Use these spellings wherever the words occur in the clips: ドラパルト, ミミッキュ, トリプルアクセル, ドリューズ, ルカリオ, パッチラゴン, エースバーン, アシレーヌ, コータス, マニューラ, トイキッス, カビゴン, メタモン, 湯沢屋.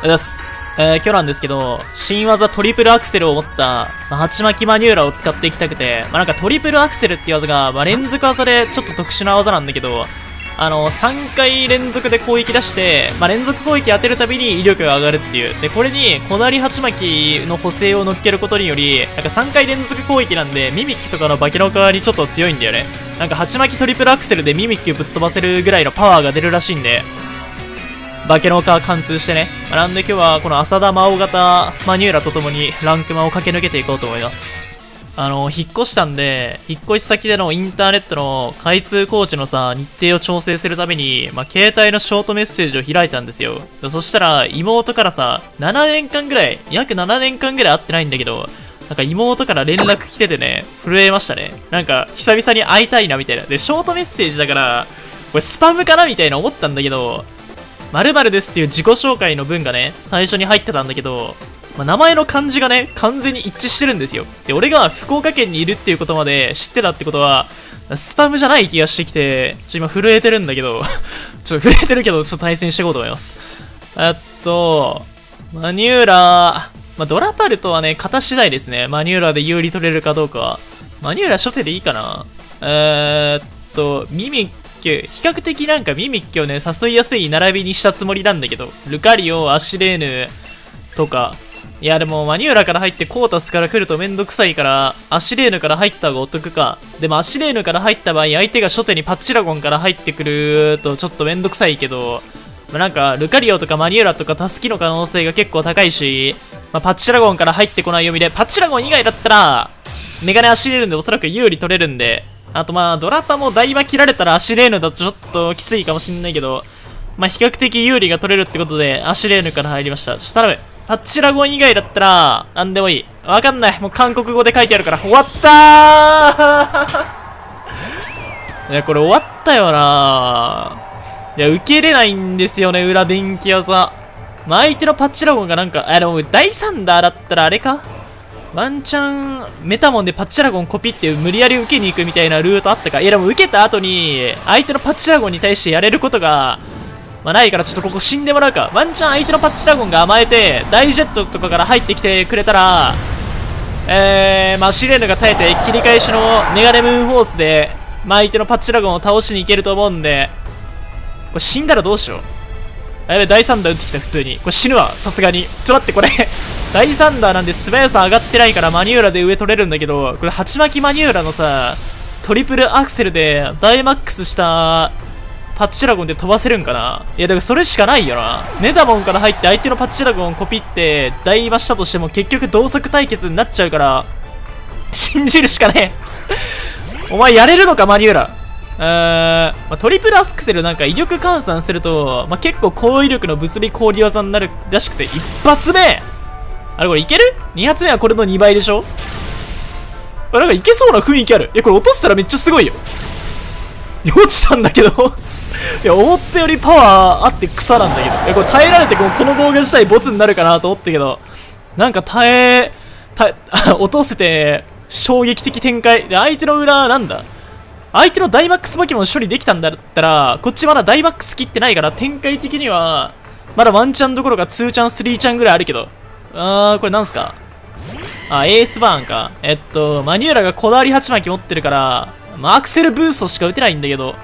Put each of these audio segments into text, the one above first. おはようございます。今日なんですけど、新技トリプルアクセルを持った、鉢巻きマニューラーを使っていきたくて、なんかトリプルアクセルっていう技が、連続技でちょっと特殊な技なんだけど、3回連続で攻撃出して、連続攻撃当てるたびに威力が上がるっていう。で、これに、こだわり鉢巻きの補正を乗っけることにより、3回連続攻撃なんで、ミミッキとかの化けの皮にちょっと強いんだよね。鉢巻きトリプルアクセルでミミッキをぶっ飛ばせるぐらいのパワーが出るらしいんで、化けの皮貫通してね。なんで今日はこの浅田真央型マニューラとともに、ランクマを駆け抜けていこうと思います。引っ越したんで、引っ越し先でのインターネットの開通コーチの日程を調整するために、携帯のショートメッセージを開いたんですよ。そしたら、妹から約7年間ぐらい会ってないんだけど、妹から連絡来ててね、震えましたね。久々に会いたいな、みたいな。で、ショートメッセージだから、これスパムかなみたいな思ったんだけど、〇〇ですっていう自己紹介の文がね、最初に入ってたんだけど、名前の漢字がね、完全に一致してるんですよ。で、俺が福岡県にいるっていうことまで知ってたってことは、スパムじゃない気がしてきて、今震えてるんだけど、ちょっと対戦していこうと思います。マニューラー、ドラパルトはね、型次第ですね。マニューラーで有利取れるかどうか。マニューラー初手でいいかな。ミミッキュ、比較的ミミッキュをね、誘いやすい並びにしたつもりなんだけど、ルカリオ、アシレーヌとか、いやでもマニューラから入ってコータスから来るとめんどくさいからアシレーヌから入った方がお得か。でもアシレーヌから入った場合相手が初手にパッチラゴンから入ってくるとちょっとめんどくさいけど、ルカリオとかマニューラとかタスキの可能性が結構高いし、パッチラゴンから入ってこない読みで、パッチラゴン以外だったらメガネアシレーヌでおそらく有利取れるんで、あとドラパも台場切られたらアシレーヌだとちょっときついかもしんないけど、比較的有利が取れるってことでアシレーヌから入りました。頼む。タッチラゴン以外だったら、なんでもいい。わかんない。もう韓国語で書いてあるから。終わったーいや、これ終わったよないや、受け入れないんですよね、裏電気技。相手のパッチラゴンがでも第3打だったらあれかワンチャン、メタモンでパッチラゴンコピって無理やり受けに行くみたいなルートあったか。いや、でも受けた後に、相手のパッチラゴンに対してやれることが、ないからちょっとここ死んでもらうか。ワンチャン相手のパッチラゴンが甘えて、大ジェットとかから入ってきてくれたら、アシレーヌが耐えて、切り返しのメガネムーンフォースで、相手のパッチラゴンを倒しに行けると思うんで、これ死んだらどうしよう。やべ、第3弾打ってきた、普通に。これ死ぬわ、さすがに。ちょ、待って、これ。第3弾なんで素早さ上がってないからマニューラで上取れるんだけど、これ、鉢巻きマニューラのトリプルアクセルで、ダイマックスした、パッチラゴンで飛ばせるんかな。いや、だからそれしかないよな。メタモンから入って相手のパッチラゴンコピって、台場したとしても結局同速対決になっちゃうから、信じるしかねえ。お前やれるのか、マニューラ。トリプルアクセル威力換算すると、結構高威力の物理氷技になるらしくて、一発目あれこれいける ?2 発目はこれの2倍でしょ。いけそうな雰囲気ある。いや、これ落としたらめっちゃすごいよ。落ちたんだけどいや、思ったよりパワーあって草なんだけど。いや、これ耐えられてこの動画自体ボツになるかなと思ったけど、落とせて、衝撃的展開。で、相手の裏なんだ相手のダイマックスポケモン処理できたんだったら、こっちまだダイマックス切ってないから、展開的には、まだワンチャンどころか2チャン、3チャンぐらいあるけど。これなんすかエースバーンか。マニューラがこだわり鉢巻き持ってるから、アクセルブーストしか打てないんだけど、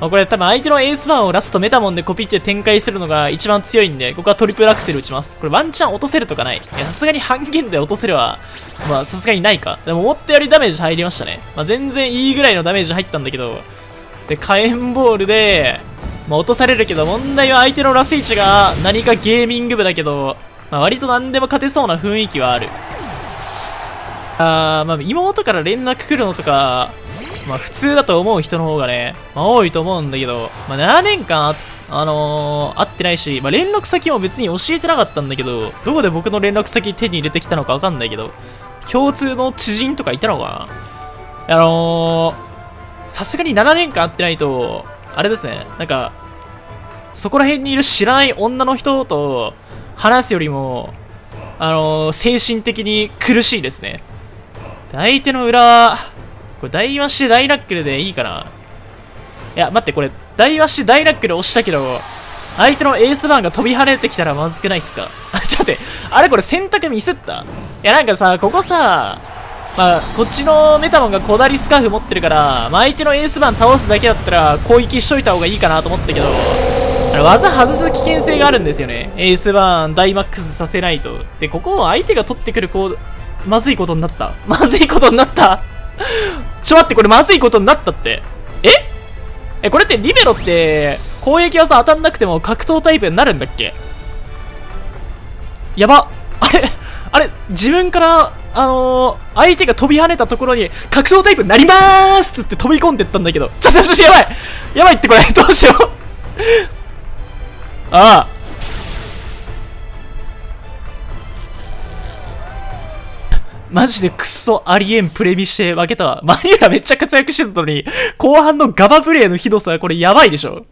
これ多分相手のエースバーンをラストメタモンでコピって展開するのが一番強いんで、ここはトリプルアクセル打ちます。これワンチャン落とせるとかない。いや、さすがに半減で落とせるは、さすがにないか。でも思ったよりダメージ入りましたね。全然いいぐらいのダメージ入ったんだけど、で、火炎ボールで、落とされるけど、問題は相手のラスイチが何かゲーミング部だけど、割と何でも勝てそうな雰囲気はある。妹から連絡来るのとか、普通だと思う人の方がね、多いと思うんだけど、7年間、会ってないし、連絡先も別に教えてなかったんだけど、どこで僕の連絡先手に入れてきたのかわかんないけど、共通の知人とかいたのかな。さすがに7年間会ってないと、あれですね、そこら辺にいる知らない女の人と話すよりも、精神的に苦しいですね。相手の裏、これ、台場して大ナックルでいいかな。いや、待って、これ、台場して大ナックル押したけど、相手のエースバーンが飛び跳ねてきたらまずくないっすか？ちょっと待って、あれこれ選択ミスった？いやなんかさ、ここさ、まあ、こっちのメタモンがこだわりスカーフ持ってるから、まあ、相手のエースバーン倒すだけだったら攻撃しといた方がいいかなと思ったけど、技外す危険性があるんですよね。エースバーン大マックスさせないと。で、ここを相手が取ってくる、こう、まずいことになった。まずいことになった。ちょ待って、これまずいことになったって。え、これってリベロって、攻撃はさ、当たんなくても格闘タイプになるんだっけ？やば。あれ、自分から、相手が飛び跳ねたところに、格闘タイプになりまーすつって飛び込んでったんだけど。ちょ、やばいやばいってこれ、どうしよう。ああ。マジでクソありえんプレミして負けたわ。マリウラめっちゃ活躍してたのに、後半のガバプレイのひどさはこれやばいでしょ。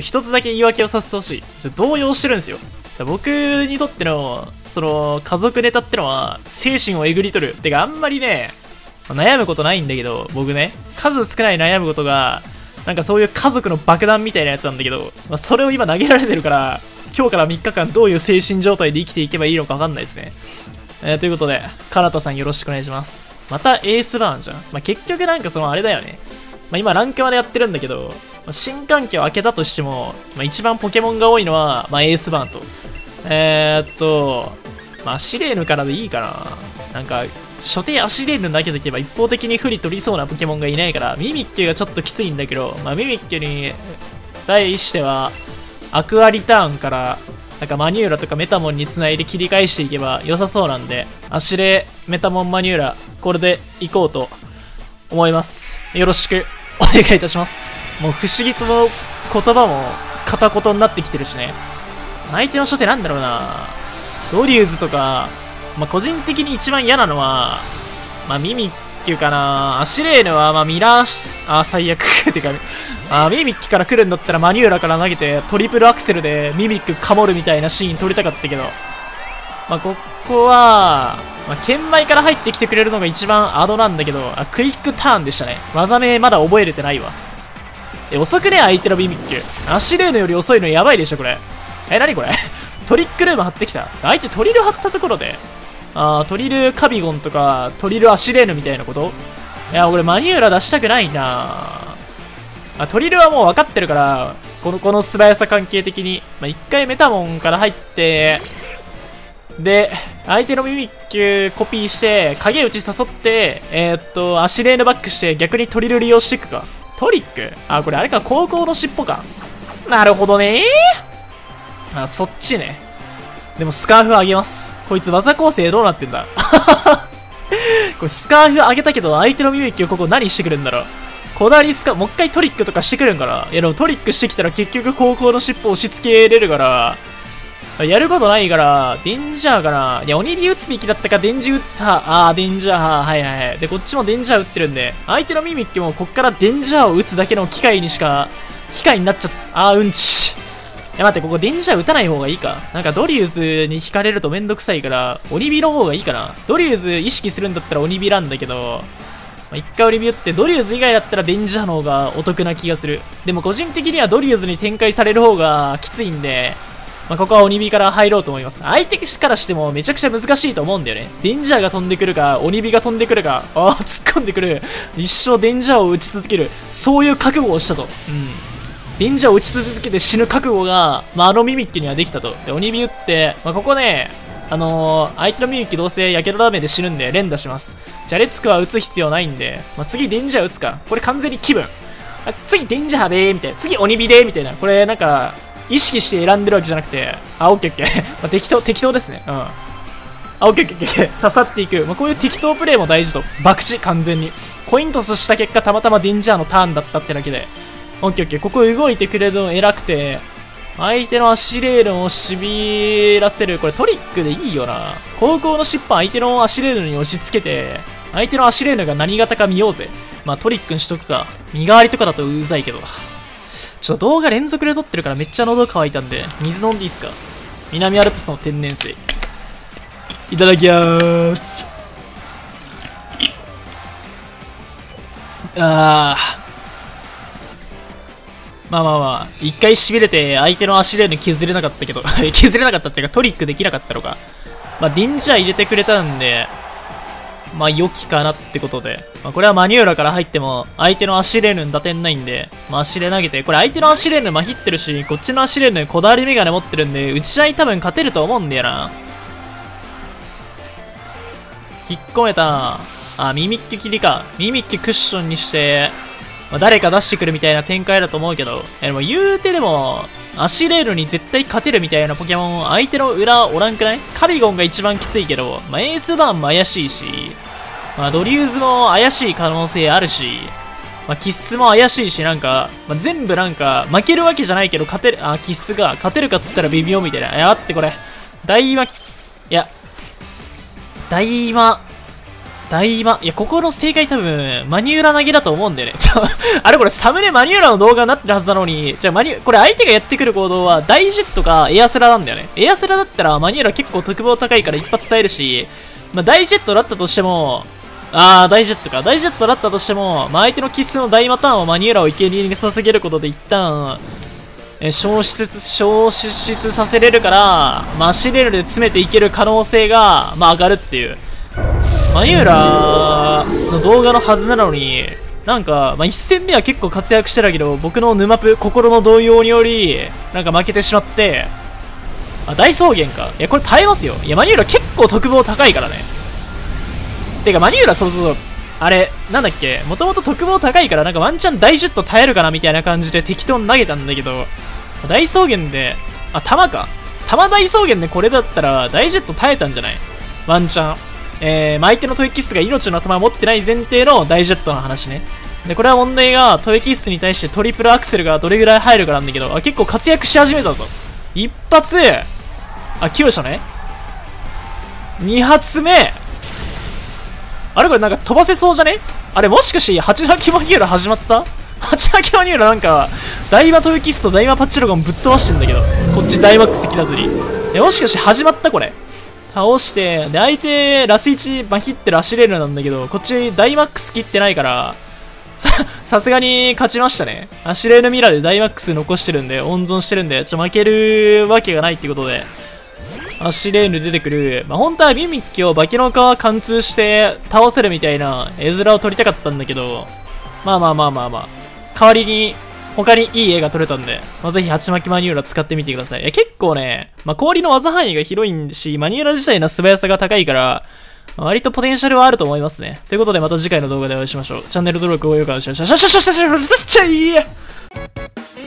一つだけ言い訳をさせてほしい。動揺してるんですよ。僕にとっての、その、家族ネタってのは、精神をえぐり取る。てかあんまりね、悩むことないんだけど、僕ね、数少ない悩むことが、なんかそういう家族の爆弾みたいなやつなんだけど、まあ、それを今投げられてるから、今日から3日間どういう精神状態で生きていけばいいのかわかんないですね。ということで、カラタさんよろしくお願いします。またエースバーンじゃん。まあ、結局なんかそのあれだよね。まあ、今ランクまでやってるんだけど、まあ、新環境開けたとしても、まあ、一番ポケモンが多いのは、まあ、エースバーンと。まあ、アシレーヌからでいいかな。なんか、初手アシレーヌ投げとけば一方的に不利取りそうなポケモンがいないから、ミミッキュがちょっときついんだけど、まあ、ミミッキュに対しては、アクアリターンから、なんかマニューラとかメタモンにつないで切り返していけば良さそうなんで、アシレー、メタモン、マニューラ、これでいこうと思います。よろしくお願いいたします。もう不思議と言葉も片言になってきてるしね。相手の初手なんだろうな。ドリューズとか、まあ、個人的に一番嫌なのは、まあ、ミミッキュかな。アシレーヌは、まあ、ミラー、最悪。てか、ミミッキュから来るんだったらマニューラから投げて、トリプルアクセルでミミッキュかもるみたいなシーン撮りたかったけど、まあ、ここは、まあ、剣舞から入ってきてくれるのが一番アドなんだけど、クイックターンでしたね。技名まだ覚えれてないわ。遅くね、相手のミミッキュ。アシレーヌより遅いのやばいでしょ、これ。何これトリックルーム貼ってきた。相手トリル貼ったところで、トリルカビゴンとか、トリルアシレーヌみたいなこと？いや、俺マニューラ出したくないなぁ。トリルはもう分かってるから、この素早さ関係的に。まあ、一回メタモンから入って、で、相手のミミッキュコピーして、影打ち誘って、アシレーヌバックして逆にトリル利用していくか。トリック？あ、これあれか、高校の尻尾か。なるほどねー。あ、そっちね。でもスカーフあげます。こいつ技構成どうなってんだこれスカーフあげたけど相手のミミッキュここ何してくるんだろう。こだわりスカーフ、もう一回トリックとかしてくるんかな。いやでもトリックしてきたら結局高校の尻尾押し付けれるから、やることないから、デンジャーかな。いや、鬼火打つべきだったか、デンジ打った。デンジャー、はい。で、こっちもデンジャー打ってるんで、相手のミミッキュもこっからデンジャーを打つだけの機械になっちゃった。うんち。いや待って、ここデンジャー打たない方がいいか。なんかドリューズに引かれるとめんどくさいから、鬼火の方がいいかな。ドリューズ意識するんだったら鬼火なんだけど、まあ、一回鬼火打って、ドリューズ以外だったらデンジャーの方がお得な気がする。でも個人的にはドリューズに展開される方がきついんで、まあ、ここは鬼火から入ろうと思います。相手からしてもめちゃくちゃ難しいと思うんだよね。デンジャーが飛んでくるか、鬼火が飛んでくるか、突っ込んでくる。一生デンジャーを打ち続ける。そういう覚悟をしたと。デンジャーを打ち続けて死ぬ覚悟が、まあ、あのミミッキュにはできたと。で、鬼火打って、まあ、ここね、相手のミミッキュどうせやけどダメで死ぬんで連打します。じゃれつくは打つ必要ないんで、まあ、次デンジャー打つか。これ完全に気分。あ、次デンジャーでーみたいな。次鬼火でーみたいな。これなんか、意識して選んでるわけじゃなくて、オッケー。まあ、適当ですね。オッケー。刺さっていく。まあ、こういう適当プレイも大事と。爆打完全に。コイントスした結果、たまたまデンジャーのターンだったってだけで。オッケー。ここ動いてくれるの偉くて、相手のアシレーヌを痺らせる。これトリックでいいよな。高校の尻尾相手のアシレーヌに押し付けて、相手のアシレーヌが何型か見ようぜ。まあトリックにしとくか。身代わりとかだとうざいけど。ちょっと動画連続で撮ってるからめっちゃ喉乾いたんで、水飲んでいいっすか。南アルプスの天然水。いただきまーす。あー。まあまあまあ、一回痺れて相手の足レーン削れなかったけど、削れなかったっていうかトリックできなかったのか。まあ、リンジャー入れてくれたんで、まあ、良きかなってことで。まあ、これはマニューラから入っても、相手の足レーヌに打点ないんで、まあ、足で投げて、これ相手の足レーヌまひってるし、こっちの足レーヌこだわりメガネ持ってるんで、打ち合い多分勝てると思うんだよな。引っ込めた。あ、ミミッキュ切りか。ミミッキュクッションにして、まあ、誰か出してくるみたいな展開だと思うけど、でも言うてでも、足レールに絶対勝てるみたいなポケモン、相手の裏おらんくない？カビゴンが一番きついけど、まあ、エースバーンも怪しいし、まあ、ドリューズも怪しい可能性あるし、まあ、キッスも怪しいし、なんか、まあ、全部なんか、負けるわけじゃないけど、勝てる、あ、キッスが、勝てるかっつったら微妙みたいな。いや、待ってこれ、大魔、いや、ここの正解多分、マニューラ投げだと思うんだよね。あれこれサムネマニューラの動画になってるはずなのに、じゃあこれ相手がやってくる行動はダイジェットかエアセラなんだよね。エアセラだったらマニューラ結構特防高いから一発耐えるし、まあ、ダイジェットだったとしても、ダイジェットだったとしても、まあ、相手のキスの大魔ターンをマニューラを生贄に捧げることで一旦、消失させれるから、マシレールで詰めていける可能性が、まあ、上がるっていう。マニューラの動画のはずなのに、なんか、まあ、1戦目は結構活躍してたけど、僕の沼プ心の動揺により、なんか負けてしまって、あ、大草原か。いや、これ耐えますよ。いや、マニューラ結構特防高いからね。てか、マニューラ、そう、あれ、なんだっけ、もともと特防高いから、なんかワンチャン大ジェット耐えるかなみたいな感じで適当に投げたんだけど、大草原で、あ、弾か。弾大草原でこれだったら、大ジェット耐えたんじゃない？ワンチャン。相手のトイキッスが命の頭を持ってない前提のダイジェットの話ね。で、これは問題がトイキッスに対してトリプルアクセルがどれぐらい入るかなんだけど、あ、結構活躍し始めたぞ。一発、あ、急所ね。二発目。あれこれなんか飛ばせそうじゃね？あれもしかして、ハチハキマニューラ始まった？ハチハキマニューラなんか、ダイマトイキッスとダイマパチロゴンぶっ飛ばしてんだけど、こっちダイマックス切らずに。もしかして始まったこれ。倒して、で、相手、ラス1、まひってるアシレールなんだけど、こっち、ダイマックス切ってないから、さすがに勝ちましたね。アシレールミラーでダイマックス残してるんで、温存してるんで、負けるわけがないってことで、アシレール出てくる、まあ、本当はミミッキを化けの皮貫通して倒せるみたいな絵面を撮りたかったんだけど、まあ、代わりに、他にいい絵が撮れたんで、まあ、ぜひハチマキマニューラ使ってみてください。結構ね、まあ、氷の技範囲が広いし、マニューラ自体の素早さが高いから、まあ、割とポテンシャルはあると思いますね。ということでまた次回の動画でお会いしましょう。チャンネル登録、高評価、お願いします。